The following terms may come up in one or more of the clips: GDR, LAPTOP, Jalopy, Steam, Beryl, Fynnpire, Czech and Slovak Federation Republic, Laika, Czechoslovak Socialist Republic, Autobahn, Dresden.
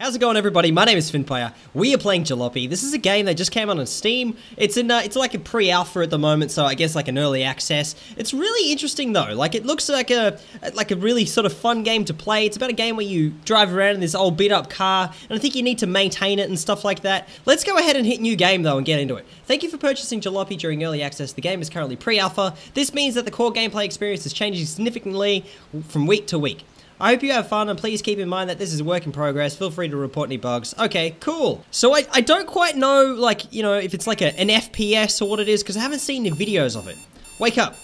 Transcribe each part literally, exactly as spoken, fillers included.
How's it going, everybody? My name is Fynnpire. We are playing Jalopy. This is a game that just came out on Steam. It's in, uh, it's like a pre-alpha at the moment, so I guess like an early access. It's really interesting though. Like it looks like a like a really sort of fun game to play. It's about a game where you drive around in this old beat-up car, and I think you need to maintain it and stuff like that. Let's go ahead and hit new game though and get into it. Thank you for purchasing Jalopy during early access. The game is currently pre-alpha. This means that the core gameplay experience is changing significantly from week to week. I hope you have fun, and please keep in mind that this is a work in progress. Feel free to report any bugs. Okay, cool. So I, I don't quite know, like, you know, if it's like a, an F P S or what it is, because I haven't seen any videos of it. Wake up.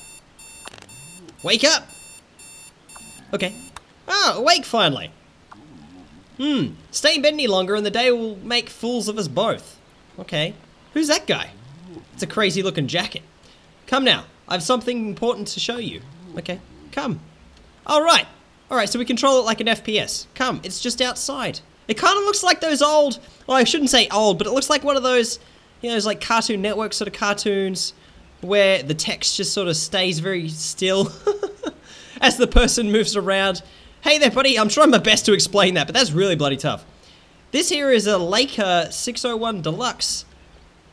Wake up. Okay. Oh, awake finally. Hmm. Stay in bed any longer and the day will make fools of us both. Okay. Who's that guy? It's a crazy looking jacket. Come now. I have something important to show you. Okay. Come. All right. Alright, so we control it like an F P S. Come, it's just outside. It kind of looks like those old, well, I shouldn't say old, but it looks like one of those, you know, those like Cartoon Network sort of cartoons where the text just sort of stays very still as the person moves around. Hey there, buddy, I'm trying my best to explain that, but that's really bloody tough. This here is a Laika six oh one Deluxe.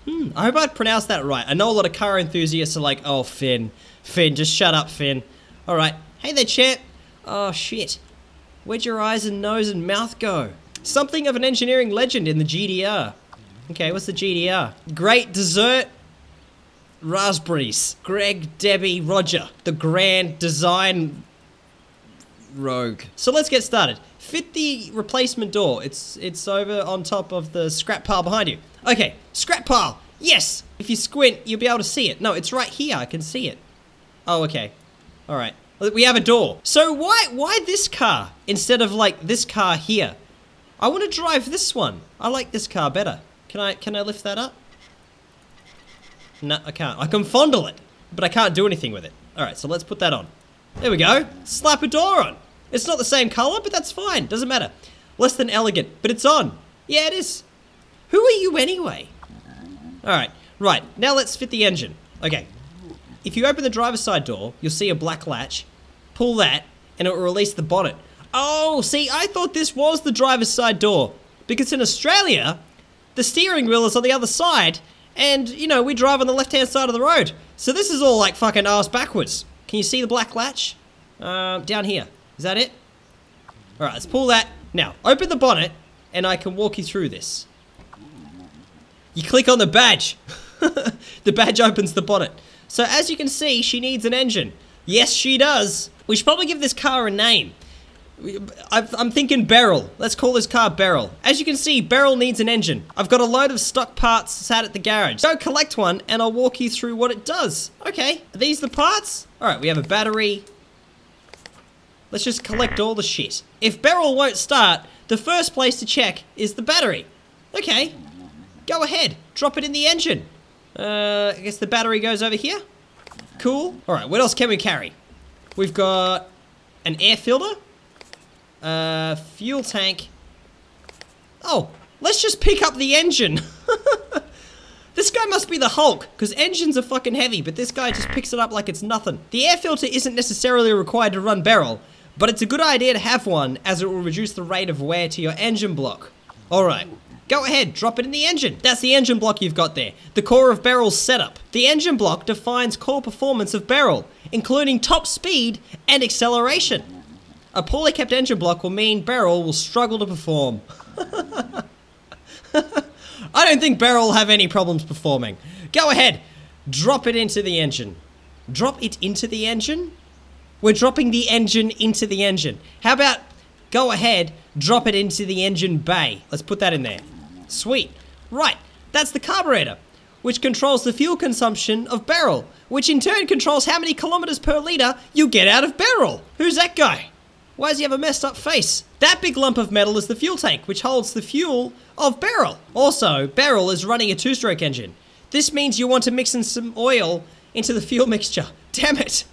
Hmm, I hope I pronounced that right. I know a lot of car enthusiasts are like, oh, Finn. Finn, just shut up, Finn. Alright, hey there, champ. Oh shit, where'd your eyes and nose and mouth go? Something of an engineering legend in the G D R. Okay, what's the G D R? Great dessert, raspberries. Greg, Debbie, Roger. The grand design rogue. So let's get started. Fit the replacement door. It's, it's over on top of the scrap pile behind you. Okay, scrap pile, yes! If you squint, you'll be able to see it. No, it's right here, I can see it. Oh, okay, all right. We have a door. So why why this car instead of like this car here? I want to drive this one. I like this car better. Can I can I lift that up? No, I can't. I can fondle it, but I can't do anything with it. All right, so let's put that on. There we go. Slap a door on. It's not the same color, but that's fine. Doesn't matter. Less than elegant, but it's on. Yeah, it is. Who are you anyway? All right. Right. Now let's fit the engine. Okay. If you open the driver's side door, you'll see a black latch. Pull that, and it will release the bonnet. Oh, see, I thought this was the driver's side door. Because in Australia, the steering wheel is on the other side, and, you know, we drive on the left-hand side of the road. So this is all, like, fucking ass backwards. Can you see the black latch? Um, down here. Is that it? Alright, let's pull that. Now, open the bonnet, and I can walk you through this. You click on the badge. The badge opens the bonnet. So as you can see, she needs an engine. Yes, she does. We should probably give this car a name. I'm thinking Beryl. Let's call this car Beryl. As you can see, Beryl needs an engine. I've got a load of stock parts sat at the garage. Go collect one and I'll walk you through what it does. Okay, are these the parts? All right, we have a battery. Let's just collect all the shit. If Beryl won't start, the first place to check is the battery. Okay, go ahead, drop it in the engine. Uh, I guess the battery goes over here. Cool. Alright, what else can we carry? We've got an air filter, a fuel tank. Oh, let's just pick up the engine. This guy must be the Hulk, because engines are fucking heavy, but this guy just picks it up like it's nothing. The air filter isn't necessarily required to run Beryl, but it's a good idea to have one, as it will reduce the rate of wear to your engine block. Alright. Go ahead, drop it in the engine. That's the engine block you've got there. The core of Beryl's setup. The engine block defines core performance of Beryl, including top speed and acceleration. A poorly kept engine block will mean Beryl will struggle to perform. I don't think Beryl will have any problems performing. Go ahead, drop it into the engine. Drop it into the engine? We're dropping the engine into the engine. How about go ahead, drop it into the engine bay. Let's put that in there. Sweet. Right, that's the carburetor, which controls the fuel consumption of Beryl, which in turn controls how many kilometers per liter you get out of Beryl. Who's that guy? Why does he have a messed up face? That big lump of metal is the fuel tank, which holds the fuel of Beryl. Also, Beryl is running a two-stroke engine. This means you want to mix in some oil into the fuel mixture. Damn it.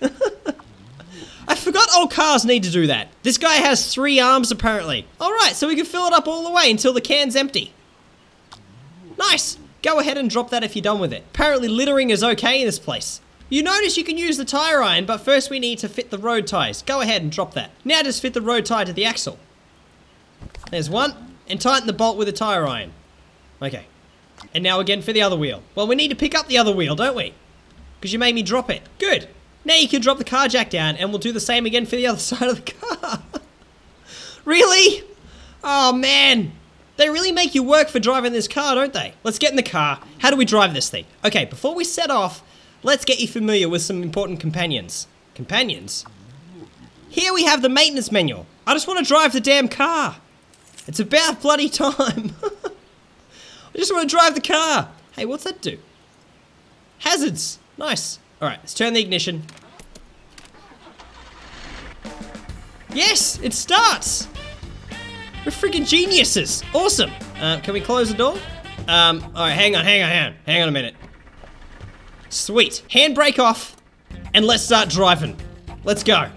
I forgot all cars need to do that. This guy has three arms apparently. All right, so we can fill it up all the way until the can's empty. Nice! Go ahead and drop that if you're done with it. Apparently littering is okay in this place. You notice you can use the tire iron, but first we need to fit the road tires. Go ahead and drop that. Now just fit the road tire to the axle. There's one. and tighten the bolt with a tire iron. Okay. And now again for the other wheel. Well, we need to pick up the other wheel, don't we? Because you made me drop it. Good. Now you can drop the car jack down and we'll do the same again for the other side of the car. Really? Oh, man. They really make you work for driving this car, don't they? Let's get in the car. How do we drive this thing? Okay, before we set off, let's get you familiar with some important companions. Companions? Here we have the maintenance manual. I just want to drive the damn car. It's about bloody time. I just want to drive the car. Hey, what's that do? Hazards. Nice. All right, let's turn the ignition. Yes, it starts. We're freaking geniuses. Awesome. Uh, can we close the door? Um, all right, hang on, hang on, hang on. Hang on a minute. Sweet. Handbrake off, and let's start driving. Let's go.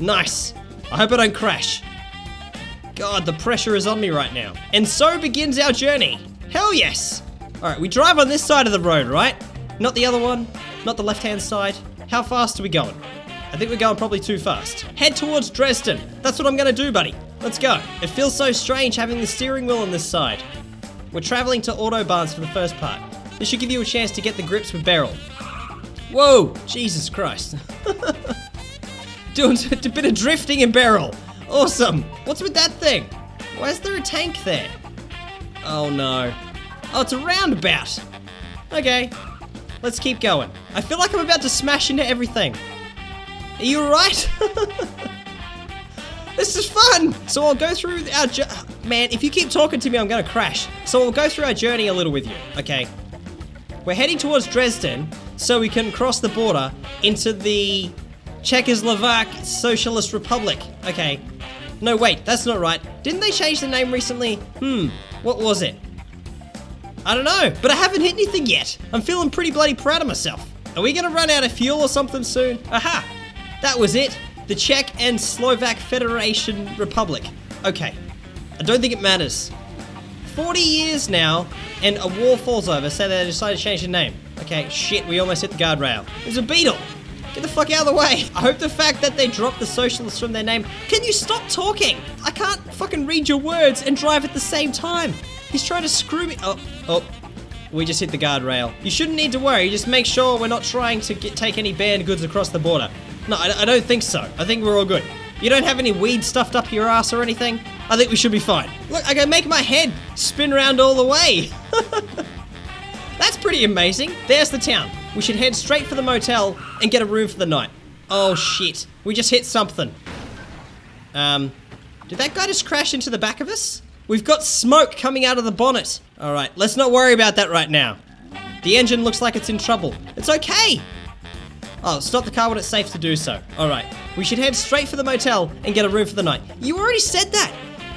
Nice. I hope I don't crash. God, the pressure is on me right now. And so begins our journey. Hell yes. All right, we drive on this side of the road, right? Not the other one, not the left-hand side. How fast are we going? I think we're going probably too fast. Head towards Dresden. That's what I'm gonna do, buddy. Let's go. It feels so strange having the steering wheel on this side. We're traveling to Autobahns for the first part. This should give you a chance to get the grips with Beryl. Whoa, Jesus Christ. Doing a bit of drifting in Beryl. Awesome. What's with that thing? Why is there a tank there? Oh no. Oh, it's a roundabout. Okay, let's keep going. I feel like I'm about to smash into everything. Are you alright? This is fun! So I'll go through our jo- Man, if you keep talking to me, I'm gonna crash. So I'll go through our journey a little with you, okay? We're heading towards Dresden, so we can cross the border into the Czechoslovak Socialist Republic. Okay. No, wait, that's not right. Didn't they change the name recently? Hmm, what was it? I don't know, but I haven't hit anything yet. I'm feeling pretty bloody proud of myself. Are we gonna run out of fuel or something soon? Aha! That was it. The Czech and Slovak Federation Republic. Okay. I don't think it matters. forty years now, and a war falls over, so they decided to change the name. Okay, shit, we almost hit the guardrail. There's a beetle! Get the fuck out of the way! I hope the fact that they dropped the socialists from their name... Can you stop talking? I can't fucking read your words and drive at the same time. He's trying to screw me... Oh, oh. We just hit the guardrail. You shouldn't need to worry, just make sure we're not trying to get, take any banned goods across the border. No, I, I don't think so. I think we're all good. You don't have any weed stuffed up your ass or anything? I think we should be fine. Look, I can make my head spin around all the way. That's pretty amazing. There's the town. We should head straight for the motel and get a room for the night. Oh, shit. We just hit something. Um, did that guy just crash into the back of us? We've got smoke coming out of the bonnet. All right, let's not worry about that right now. The engine looks like it's in trouble. It's okay. Oh, stop the car when it's safe to do so. Alright, we should head straight for the motel and get a room for the night. You already said that!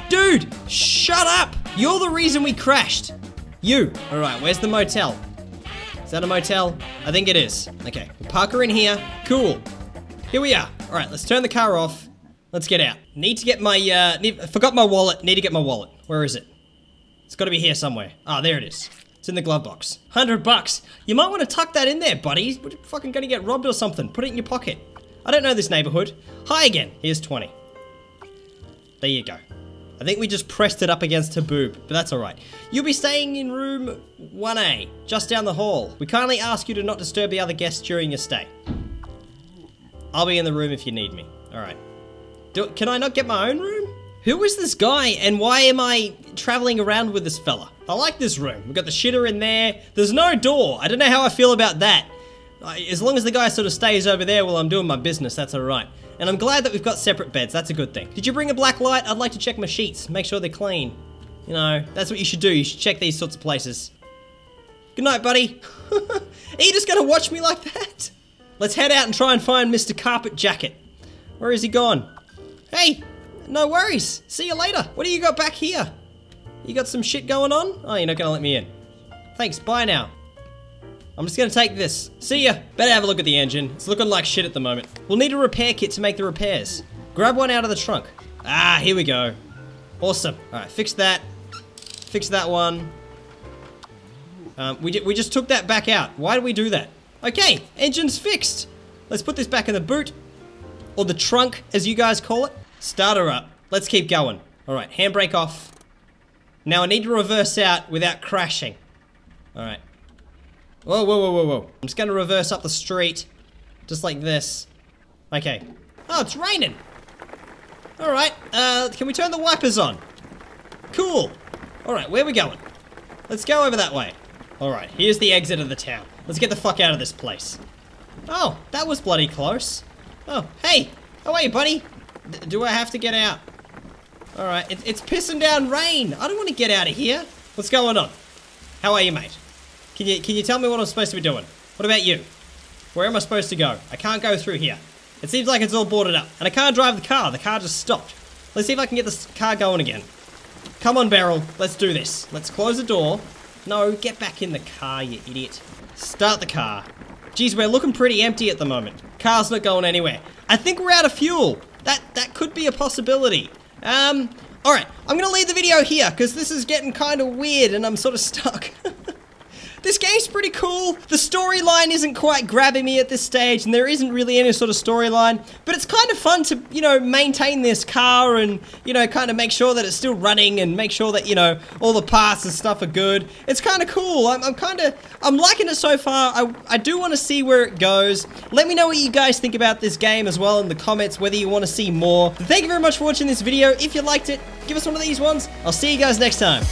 Dude, shut up! You're the reason we crashed! You! Alright, where's the motel? Is that a motel? I think it is. Okay, we'll park her in here. Cool. Here we are. Alright, let's turn the car off. Let's get out. Need to get my, uh, need, I forgot my wallet. Need to get my wallet. Where is it? It's gotta be here somewhere. Ah, there it is. It's in the glove box. one hundred bucks. You might want to tuck that in there, buddy. We're fucking gonna get robbed or something. Put it in your pocket. I don't know this neighborhood. Hi again. Here's twenty. There you go. I think we just pressed it up against her boob, but that's alright. You'll be staying in room one A, just down the hall. We kindly ask you to not disturb the other guests during your stay. I'll be in the room if you need me. Alright. Can I not get my own room? Who is this guy and why am I traveling around with this fella? I like this room. We've got the shitter in there. There's no door. I don't know how I feel about that. As long as the guy sort of stays over there while I'm doing my business, that's alright. And I'm glad that we've got separate beds. That's a good thing. Did you bring a black light? I'd like to check my sheets. Make sure they're clean. You know, that's what you should do. You should check these sorts of places. Good night, buddy. Are you just gonna watch me like that? Let's head out and try and find Mister Carpet Jacket. Where is he gone? Hey! No worries. See you later. What do you got back here? You got some shit going on? Oh, you're not gonna let me in. Thanks, bye now. I'm just gonna take this. See ya. Better have a look at the engine. It's looking like shit at the moment. We'll need a repair kit to make the repairs. Grab one out of the trunk. Ah, here we go. Awesome. Alright, fix that. Fix that one. Um, we, we just took that back out. Why did we do that? Okay, engine's fixed. Let's put this back in the boot. Or the trunk, as you guys call it. Start her up. Let's keep going. Alright, handbrake off. Now I need to reverse out without crashing. Alright. Whoa, whoa, whoa, whoa, whoa. I'm just gonna reverse up the street. Just like this. Okay. Oh, it's raining! Alright, uh, can we turn the wipers on? Cool! Alright, where are we going? Let's go over that way. Alright, here's the exit of the town. Let's get the fuck out of this place. Oh, that was bloody close. Oh, hey! How are you, buddy? D- do I have to get out? Alright, it- it's pissing down rain! I don't want to get out of here! What's going on? How are you, mate? Can you- can you tell me what I'm supposed to be doing? What about you? Where am I supposed to go? I can't go through here. It seems like it's all boarded up. And I can't drive the car. The car just stopped. Let's see if I can get this car going again. Come on, Beryl. Let's do this. Let's close the door. No, get back in the car, you idiot. Start the car. Geez, we're looking pretty empty at the moment. Car's not going anywhere. I think we're out of fuel. That that could be a possibility. Um, alright. I'm going to leave the video here because this is getting kind of weird and I'm sort of stuck. This game's pretty cool. The storyline isn't quite grabbing me at this stage, and there isn't really any sort of storyline, but it's kind of fun to, you know, maintain this car and, you know, kind of make sure that it's still running and make sure that, you know, all the parts and stuff are good. It's kind of cool. I'm, I'm kind of, I'm liking it so far. I, I do want to see where it goes. Let me know what you guys think about this game as well in the comments, whether you want to see more. Thank you very much for watching this video. If you liked it, give us one of these ones. I'll see you guys next time.